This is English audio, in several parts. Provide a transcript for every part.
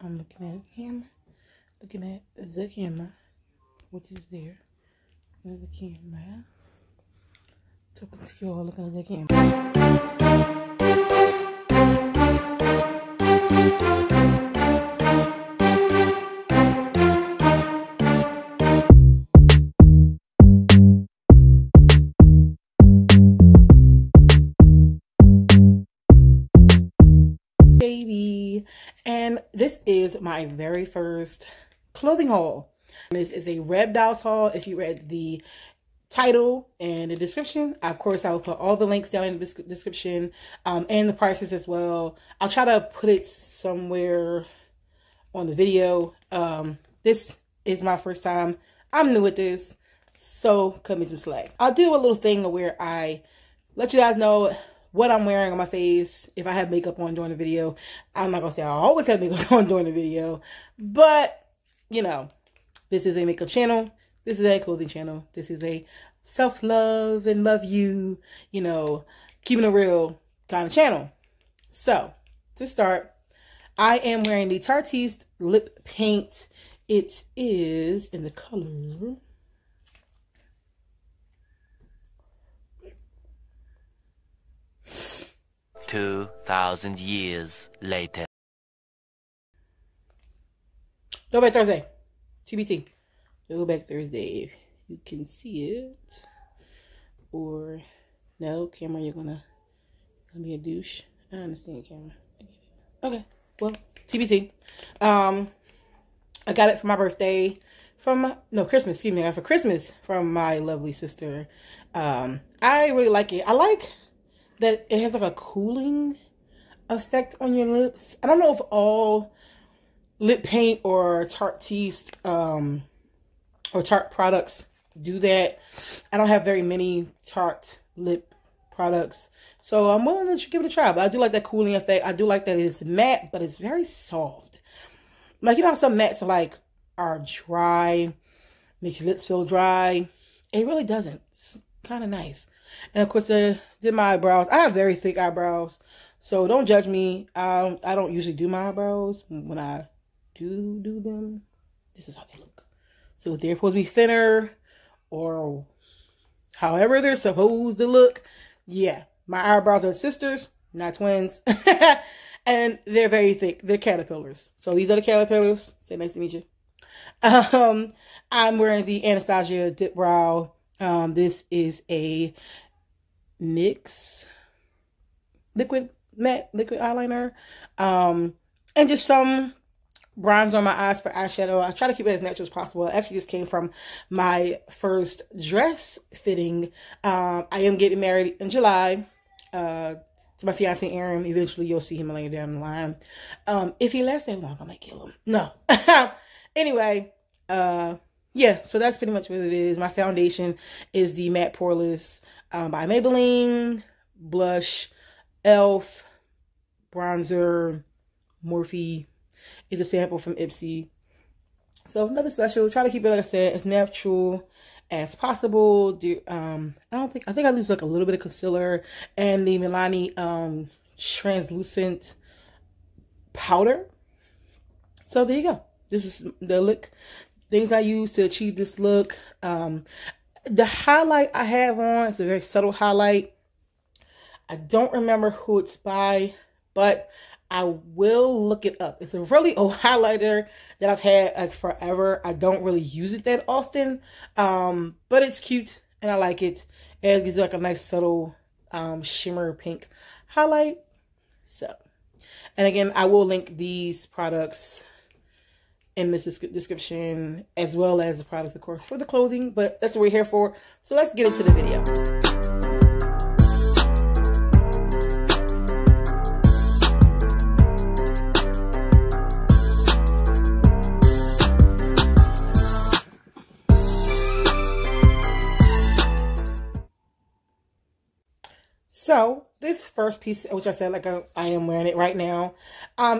I'm looking at the camera. Looking at the camera, which is there. Looking at the camera. Talking to y'all, looking at the camera. Baby. And this is my very first clothing haul. This is a RebDolls haul. If you read the title and the description, of course I will put all the links down in the description, and the prices as well. I'll try to put it somewhere on the video. This is my first time. I'm new at this, so cut me some slack. I'll do a little thing where I let you guys know what I'm wearing on my face. If I have makeup on during the video, I'm not gonna say I always have makeup on during the video, but you know, this is a makeup channel. This is a clothing channel. This is a self-love and love you, you know, keeping it real kind of channel. So, to start, I am wearing the Tarteist lip paint. It is in the color "2000 Years Later". Go back Thursday. TBT. Go back Thursday if you can see it. Or no, camera, you're gonna be a douche. I understand, camera. Okay, well, TBT. I got it for my birthday Christmas, excuse me. I got it for Christmas from my lovely sister. I really like it. I like that it has like a cooling effect on your lips. I don't know if all lip paint or Tarteist or Tarte products do that. I don't have very many Tarte lip products, so I'm willing to give it a try. But I do like that cooling effect. I do like that it's matte, but it's very soft. Like, you know how some mattes are dry, makes your lips feel dry. It really doesn't. It's kind of nice. And of course, I did my eyebrows. I have very thick eyebrows, so don't judge me. I don't usually do my eyebrows. When I do them, this is how they look. So they're supposed to be thinner, or however they're supposed to look. Yeah, my eyebrows are sisters, not twins. And they're very thick. They're caterpillars. So these are the caterpillars. Say nice to meet you. I'm wearing the Anastasia Dip Brow. This is a NYX liquid matte liquid eyeliner, and just some bronze on my eyes for eyeshadow. I try to keep it as natural as possible. It actually just came from my first dress fitting. I am getting married in July to my fiance Aaron. Eventually you'll see him later down the line. If he lasts that long, I might kill him. No. Anyway, yeah, so that's pretty much what it is. My foundation is the Matte Poreless by Maybelline, blush, Elf, bronzer, Morphe. It's a sample from Ipsy. So another special. Try to keep it, like I said, as natural as possible. I think I lose like a little bit of concealer and the Milani translucent powder. So there you go. This is the look. Things I use to achieve this look. The highlight I have on is a very subtle highlight. I don't remember who it's by, but I will look it up. It's a really old highlighter that I've had like forever. I don't really use it that often, but it's cute and I like it. And it gives you like a nice subtle shimmer pink highlight. So, and again, I will link these products in this description, as well as the products, of course, for the clothing, but that's what we're here for. So let's get into the video. So this first piece, which I said, like I am wearing it right now,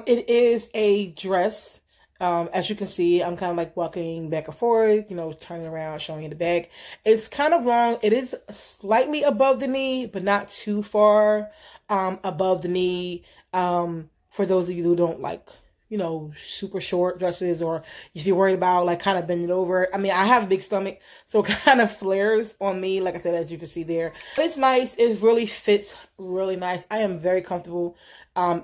it is a dress. As you can see, I'm kind of like walking back and forth, you know, turning around, showing you the back. It's kind of long. It is slightly above the knee, but not too far above the knee. For those of you who don't like you know, super short dresses, or if you're worried about like kind of bending over. I mean, I have a big stomach, so it kind of flares on me, like I said, as you can see there. But it's nice. It really fits really nice. I am very comfortable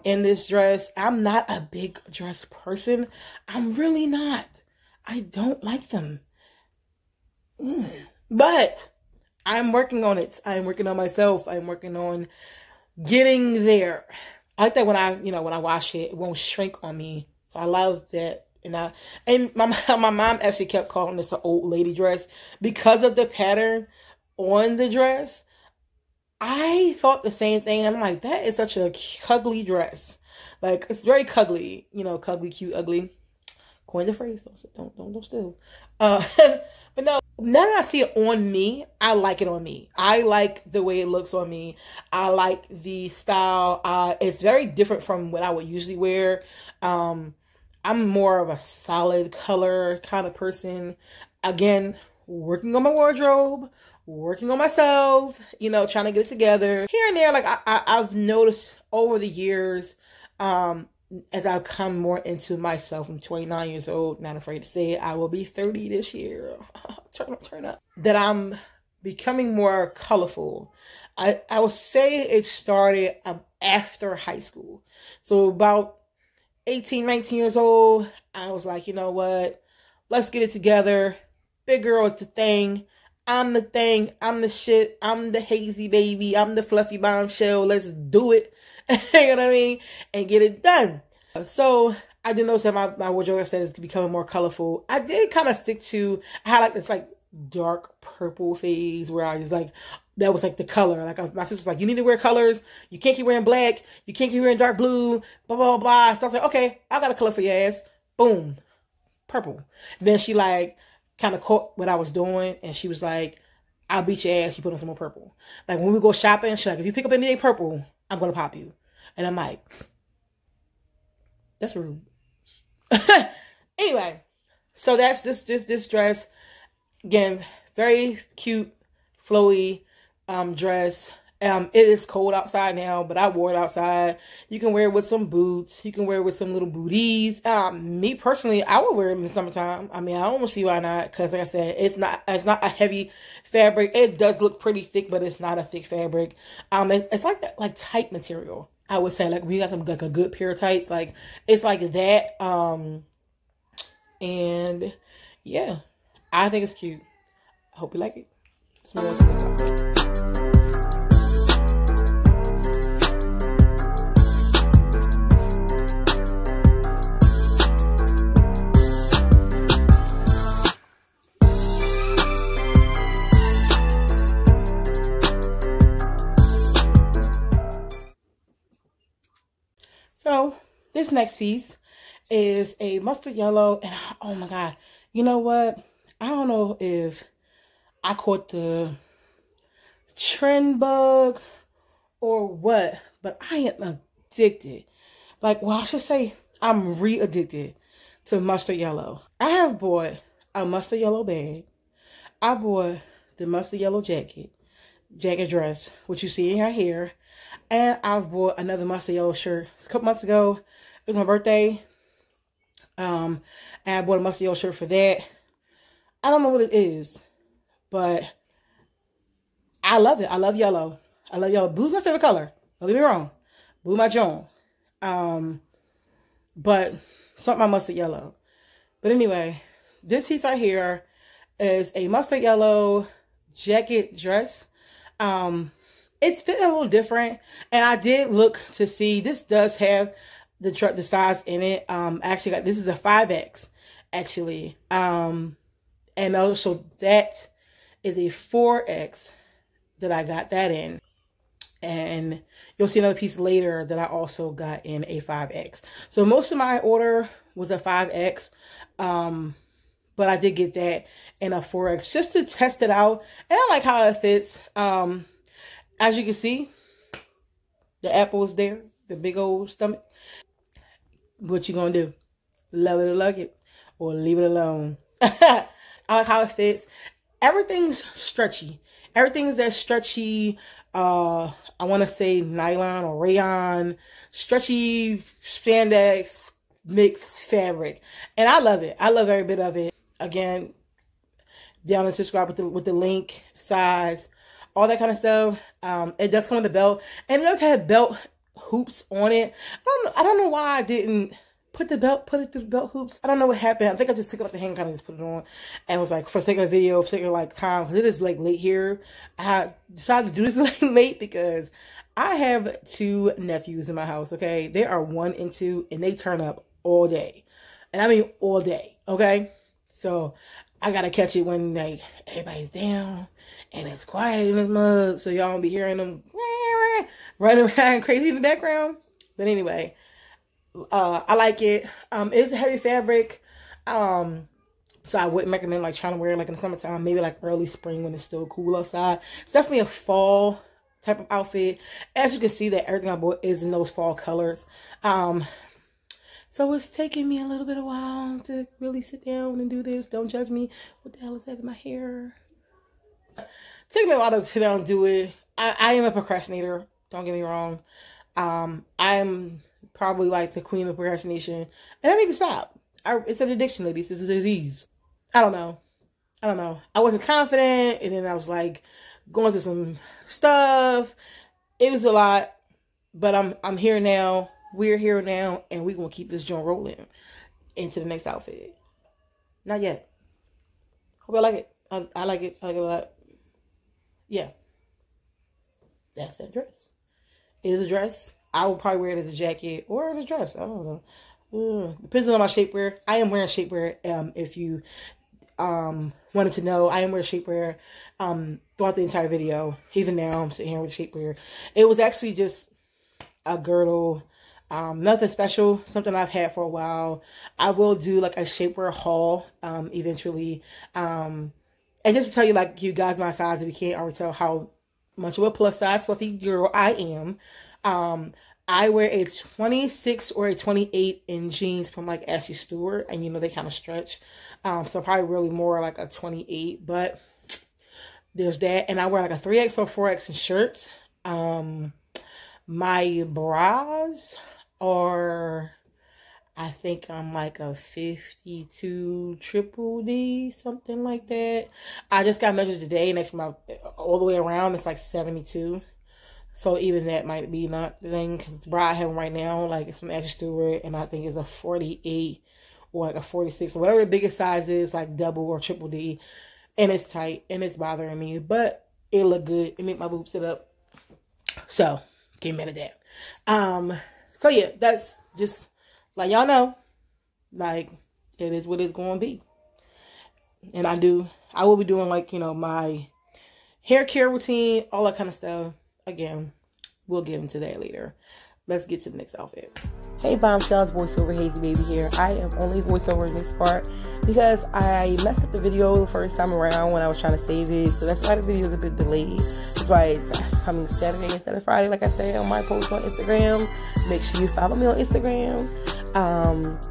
in this dress. I'm not a big dress person. I'm really not. I don't like them. But I'm working on it. I'm working on myself. I'm working on getting there. I like that when I, you know, when I wash it, it won't shrink on me. So I love that. And my mom actually kept calling this an old lady dress because of the pattern on the dress. I thought the same thing. I'm like, that is such a cuddly dress. Like, it's very cuddly, you know, cuddly, cute, ugly. Coin the phrase. Don't steal. But no. Now that I see it on me, I like it on me. I like the way it looks on me. I like the style. It's very different from what I would usually wear. I'm more of a solid color kind of person. Again, working on my wardrobe, working on myself, you know, trying to get it together. Here and there, like I've noticed over the years, as I come more into myself, I'm 29 years old, not afraid to say it, I will be 30 this year. turn up. That I'm becoming more colorful. I would say it started after high school. So about 18, 19 years old, I was like, you know what? Let's get it together. Big girl is the thing. I'm the thing. I'm the shit. I'm the hazy baby. I'm the fluffy bombshell. Let's do it. You know what I mean? And get it done. So I did notice that my wardrobe said it's becoming more colorful. I did kind of stick to, I had like this like dark purple phase where I was like, that was like the color. Like my sister was like, you need to wear colors. You can't keep wearing black. You can't keep wearing dark blue, blah, blah, blah. So I was like, okay, I got a color for your ass. Boom. Purple. Then she like kind of caught what I was doing. And she was like, I'll beat your ass. You put on some more purple. Like when we go shopping, she's like, if you pick up any purple, I'm going to pop you. And I'm like, that's rude. Anyway, so that's this dress. Again, very cute, flowy dress. It is cold outside now, but I wore it outside. You can wear it with some boots. You can wear it with some little booties. Me personally, I would wear it in the summertime. I mean, I don't see why not. Because like I said, it's not a heavy fabric. It does look pretty thick, but it's not a thick fabric. It's like that, like tight material. I would say like we got some like a good pair of tights. Like it's like that. And yeah, I think it's cute. I hope you like it. It's more awesome. So this next piece is a mustard yellow, and oh my god, you know what? I don't know if I caught the trend bug or what, but I am addicted. Like, well, I should say I'm re-addicted to mustard yellow. I have bought a mustard yellow bag. I bought the mustard yellow jacket dress, which you see in her hair. And I've bought another mustard yellow shirt a couple months ago. It was my birthday. And I bought a mustard yellow shirt for that. I don't know what it is, but I love it. I love yellow. I love yellow. Blue's my favorite color. Don't get me wrong. Blue my Joan. But something my mustard yellow. But anyway, this piece right here is a mustard yellow jacket dress. It's fitting a little different, and I did look to see, this does have the size in it. Actually, like, this is a 5X, actually. And also that is a 4X that I got that in. And you'll see another piece later that I also got in a 5X. So most of my order was a 5X, but I did get that in a 4X just to test it out. And I like how it fits. As you can see, the apple's there, the big old stomach. What you gonna do? Love it or like it, or leave it alone. I like how it fits. Everything's stretchy. Everything's that stretchy, I want to say nylon or rayon, stretchy spandex, mixed fabric. And I love it. I love every bit of it. Again, be honest, subscribe with the link, size, all that kind of stuff. It does come with a belt. And it does have belt hoops on it. I don't know why I didn't put it through the belt hoops. I don't know what happened. I think I just took it off the hand, kind of just put it on, and was like, for the sake of the video, for the sake of like time, because it is like late here. I decided to do this like late because I have 2 nephews in my house, okay? They are 1 and 2, and they turn up all day. And I mean all day, okay? So I gotta catch it when like everybody's down and it's quiet in this mug, so y'all don't be hearing them running around crazy in the background. But anyway, I like it. It's a heavy fabric, so I wouldn't recommend like trying to wear it like in the summertime, maybe like early spring when it's still cool outside. It's definitely a fall type of outfit. As you can see, that everything I bought is in those fall colors. So it's taking me a little bit of while to really sit down and do this. Don't judge me. What the hell is that in my hair? Take me a while to sit down and do it. I am a procrastinator, don't get me wrong. I'm probably like the queen of procrastination, and I need to stop. It's an addiction, ladies. It's a disease. I don't know. I wasn't confident, and then I was like going through some stuff. It was a lot, but I'm here now. We're here now, and we're gonna keep this joint rolling into the next outfit. Not yet. Hope I like it. I like it. I like it a lot. Yeah, that's that dress. It is a dress. I will probably wear it as a jacket or as a dress. I don't know. Depends on my shapewear. I am wearing shapewear. If you wanted to know, I am wearing shapewear throughout the entire video. Even now, I'm sitting here with shapewear. It was actually just a girdle. Nothing special. Something I've had for a while. I will do like a shapewear haul eventually. And just to tell you, like, you guys my size, if you can't already tell how much of a plus size fluffy girl I am. I wear a 26 or a 28 in jeans from like Ashley Stewart, and you know they kind of stretch, so probably really more like a 28, but there's that. And I wear like a 3X or 4X in shirts. My bras are, I think I'm like a 52 triple D, something like that. I just got measured today, next to my, all the way around it's like 72. So even that might be not the thing, because the bra I have right now, like, it's from Ashley Stewart, and I think it's a 48 or like a 46 or whatever the biggest size is, like double or triple D, and it's tight and it's bothering me, but it look good. It made my boobs sit up, so get mad at that. So yeah, that's just like, y'all know, like, it is what it's going to be. And I will be doing like, you know, my hair care routine, all that kind of stuff. Again, we'll get into that later. Let's get to the next outfit. Hey bombshells, voiceover Hazy Baby here. I am only voiceover in this part because I messed up the video the first time around when I was trying to save it, so that's why the video is a bit delayed. That's why it's coming Saturday instead of Friday, like I said on my post on Instagram. Make sure you follow me on Instagram.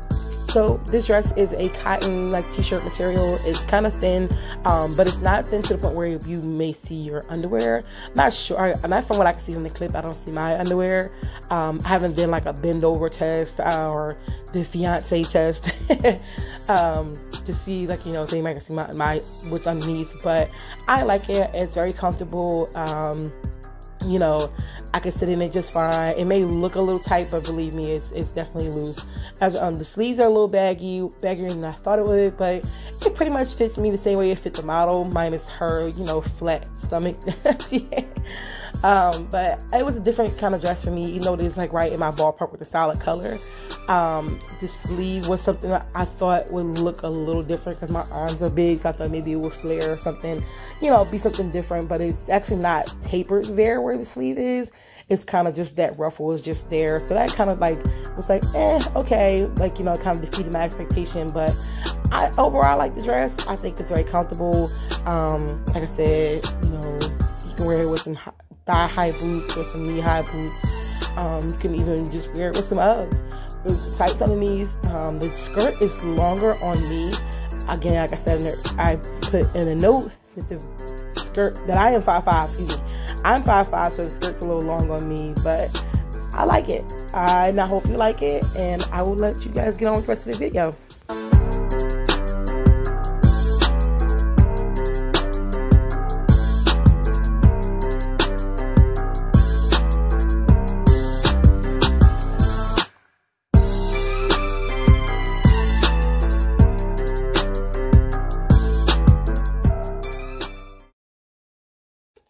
So this dress is a cotton like t-shirt material. It's kind of thin, but it's not thin to the point where you may see your underwear. I'm not sure, not from what I can see from the clip, I don't see my underwear. I haven't done like a bend over test or the fiance test to see, like, you know, they might see my what's underneath, but I like it. It's very comfortable. You know, I can sit in it just fine. It may look a little tight, but believe me, it's definitely loose. As the sleeves are a little baggier than I thought it would, but it pretty much fits me the same way it fit the model, minus her, you know, flat stomach. Yeah. But it was a different kind of dress for me, even though it is like right in my ballpark with a solid color. The sleeve was something that I thought would look a little different because my arms are big, so I thought maybe it would flare or something, you know, be something different. But it's actually not tapered there where the sleeve is. It's kind of just that ruffle is just there, so that kind of like was like, okay, like, you know, kind of defeated my expectation. But overall, I like the dress. I think it's very comfortable. Like I said, you know, you can wear it with some thigh-high boots or some knee-high boots. You can even just wear it with some Uggs. It's tights underneath. The skirt is longer on me. Again, like I said, I put in a note that the skirt, that I am 5'5", excuse me. I'm 5'5", so the skirt's a little long on me, but I like it, and I hope you like it, and I will let you guys get on with the rest of the video.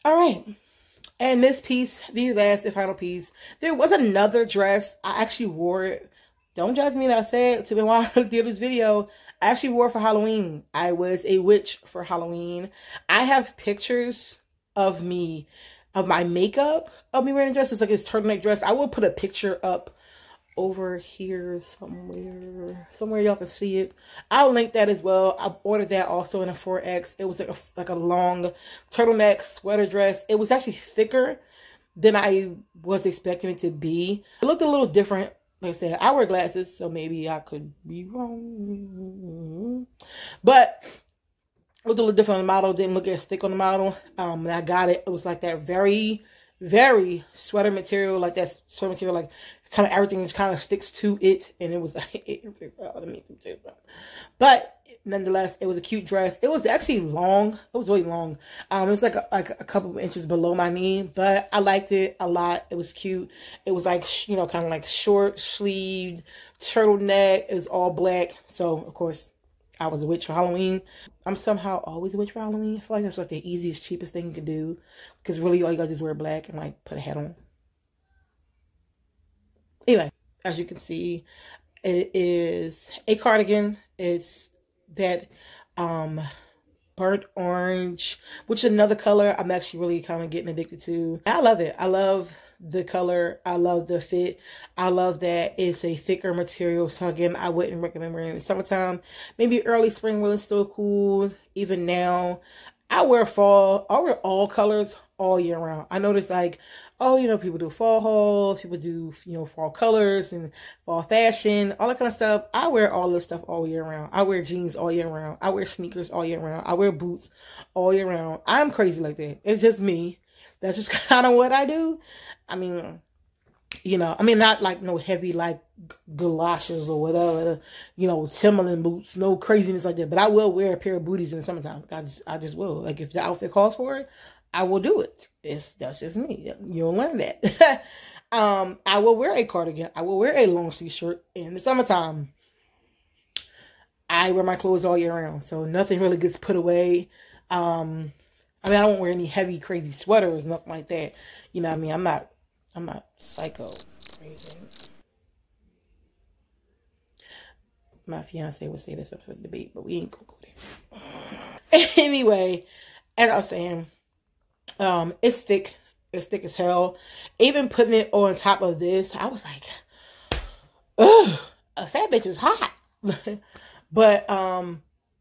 All right, and this piece, the last and final piece, there was another dress. I actually wore it. Don't judge me that I said to be honest with this video. I actually wore it for Halloween. I was a witch for Halloween. I have pictures of me, of my makeup, of me wearing a dress. It's like this turtleneck dress. I will put a picture up over here somewhere y'all can see it. I'll link that as well. I ordered that also in a 4X. It was like a long turtleneck sweater dress. It was actually thicker than I was expecting it to be. It looked a little different. Like I said, I wear glasses, so maybe I could be wrong, but it looked a little different on the model. Didn't look as thick on the model. When I got it, it was like that very sweater material, like that sweater material, like kind of everything just kind of sticks to it, and it was like, but nonetheless, it was a cute dress. It was actually long. It was really long. It was like a couple of inches below my knee, but I liked it a lot. It was cute. It was like, you know, kind of like short sleeved turtleneck. It was all black. So of course, I was a witch for Halloween. I'm somehow always a witch for Halloween. I feel like that's like the easiest, cheapest thing you can do, because really all you gotta do is wear black and like put a hat on. Anyway, as you can see, it is a cardigan. It's that burnt orange, which is another color I'm actually really kind of getting addicted to. I love it. I love the color. I love the fit. I love that it's a thicker material. So again, I wouldn't recommend wearing it in the summertime. Maybe early spring when it's still cool. Even now, I wear fall. I wear all colors all year round. I notice like, oh, you know, people do fall hauls, people do, you know, fall colors and fall fashion, all that kind of stuff. I wear all this stuff all year round. I wear jeans all year round. I wear sneakers all year round. I wear boots all year round. I'm crazy like that. It's just me. That's just kind of what I do. I mean, you know, I mean, not like no heavy like galoshes or whatever, you know, Timberland boots, no craziness like that. But I will wear a pair of booties in the summertime. I just will. Like if the outfit calls for it, I will do it. That's just me. You'll learn that. I will wear a cardigan. I will wear a long sleeve shirt in the summertime. I wear my clothes all year round, so nothing really gets put away. I mean, I don't wear any heavy, crazy sweaters, nothing like that. You know what I mean? I'm not psycho crazy. My fiance would say this up for the debate, but we ain't gonna go there. Anyway, as I was saying, it's thick. It's thick as hell. Even putting it on top of this, I was like, ugh, a fat bitch is hot. But,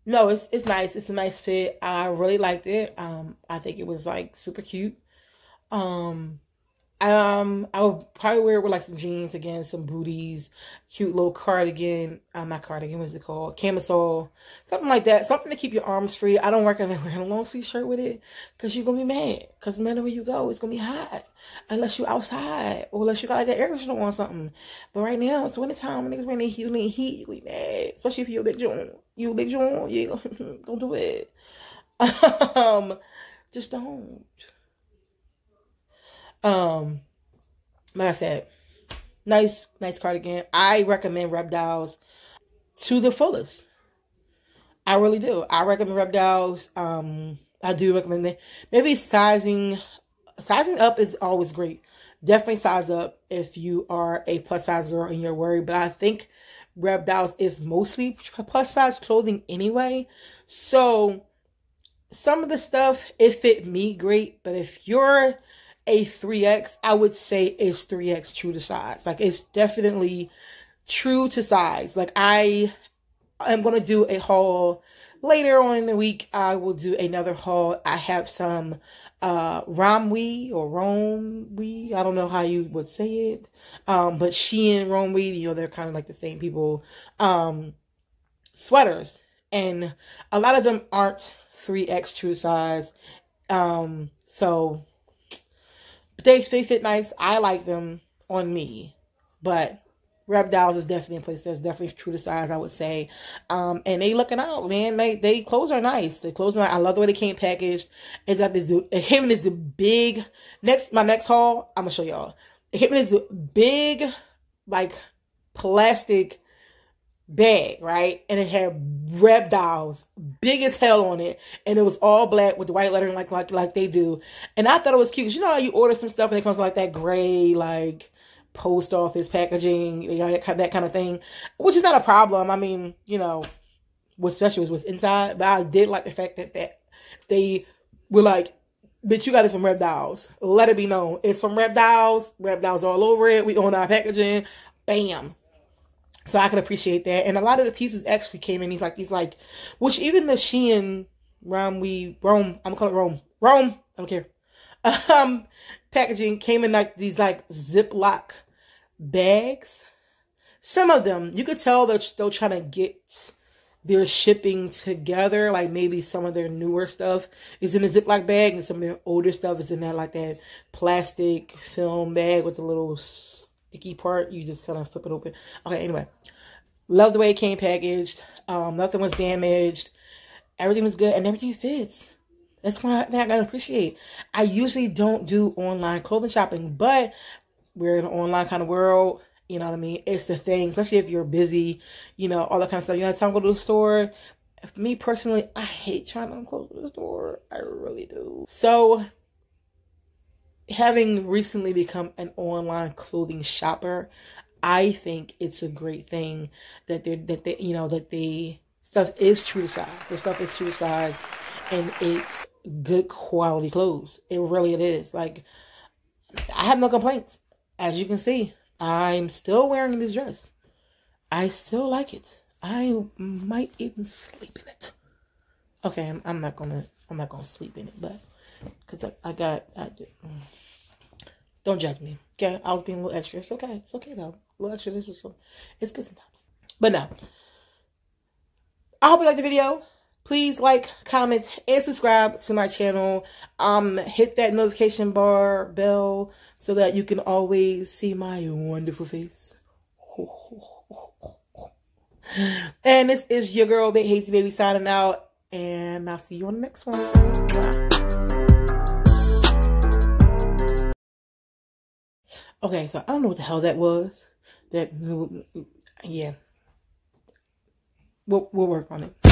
no, it's nice. It's a nice fit. I really liked it. I think it was like super cute. I would probably wear it with like some jeans again, some booties, cute little cardigan. Not cardigan, what's it called? Camisole, something like that. Something to keep your arms free. I don't recommend wearing a long sleeve shirt with it, because you're gonna be mad. Because no matter where you go, it's gonna be hot. Unless you outside, or unless you got like that air conditioner on something. But right now, it's wintertime. When niggas wearing heat, we mad. Especially if you're a big John. You a big John, yeah, don't do it. Just don't. Like I said, nice cardigan. I recommend RebDolls to the fullest. I really do. I recommend RebDolls. I do recommend that. Maybe sizing up is always great. Definitely size up if you are a plus size girl and you're worried. But I think RebDolls is mostly plus size clothing anyway. So some of the stuff, it fit me great. But if you're a 3X, I would say it's 3X true to size. Like it's definitely true to size. Like I am going to do a haul later on in the week. I will do another haul. I have some Romwe or Romwe, I don't know how you would say it, but Shein, Romwe, you know, they're kind of like the same people, sweaters, and a lot of them aren't 3X true size, so they fit nice. I like them. on me, but RebDolls is definitely a place that's definitely true to size, I would say. And they looking out, man. They clothes are nice. They clothes are nice. I love the way they came packaged. It's got this Hitman is a big my next haul. I'm gonna show y'all. Hitman is a big like plastic bag, right? And it had RebDolls big as hell on it, and it was all black with the white lettering like they do. And I thought it was cute, cause you know how you order some stuff and it comes like that gray like post office packaging, you know, that kind of thing, which is not a problem. I mean, you know, what's special is what's inside. But I did like the fact that they were like, bitch, you got it from RebDolls. Let it be known. It's from RebDolls. RebDolls all over it. We own our packaging. Bam. So I can appreciate that. And a lot of the pieces actually came in these like, which even the Shein, Romwe, I'm gonna call it Rome, I don't care. Packaging came in like these like Ziploc bags. Some of them, you could tell they're trying to get their shipping together. Like maybe some of their newer stuff is in a Ziploc bag and some of their older stuff is in that like that plastic film bag with the little sticky part. You just kind of flip it open. Okay, anyway. Love the way it came packaged. Nothing was damaged. Everything was good and everything fits. That's one thing I gotta appreciate. I usually don't do online clothing shopping, but we're in an online kind of world. You know what I mean? It's the thing, especially if you're busy, you know, all that kind of stuff. You know, time to go to the store. Me personally, I hate trying to close the store. I really do. So, having recently become an online clothing shopper, I think it's a great thing that the stuff is true to size. The stuff is true to size. And it's good quality clothes. It really is. Like, I have no complaints. As you can see, I'm still wearing this dress. I still like it. I might even sleep in it. Okay, I'm not gonna sleep in it, but because don't judge me. Okay, I was being a little extra. It's okay. It's okay though. A little extra. This is so. It's good sometimes. But no. I hope you liked the video. Please like, comment, and subscribe to my channel. Hit that notification bar bell so that you can always see my wonderful face. And this is your girl, Big Hasty Baby, signing out. And I'll see you on the next one. Bye. Okay, so I don't know what the hell that was. That, yeah. We'll work on it.